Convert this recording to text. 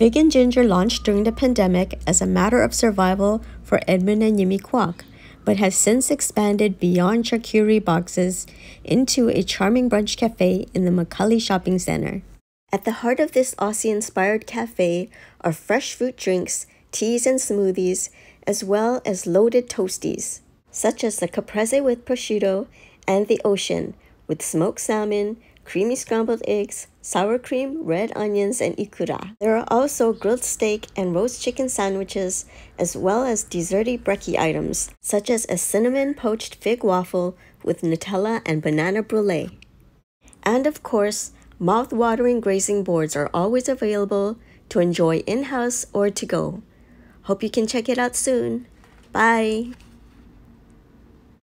Fig and Ginger launched during the pandemic as a matter of survival for Edmund and Yimmie Kwok, but has since expanded beyond charcuterie boxes into a charming brunch cafe in the Macaulay shopping center. At the heart of this Aussie-inspired cafe are fresh fruit drinks, teas and smoothies, as well as loaded toasties, such as the Caprese with prosciutto and the Ocean with smoked salmon, creamy scrambled eggs, sour cream, red onions, and ikura. There are also grilled steak and roast chicken sandwiches, as well as desserty brekkie items, such as a cinnamon poached fig waffle with Nutella and banana brulee. And of course, mouth-watering grazing boards are always available to enjoy in-house or to go. Hope you can check it out soon. Bye!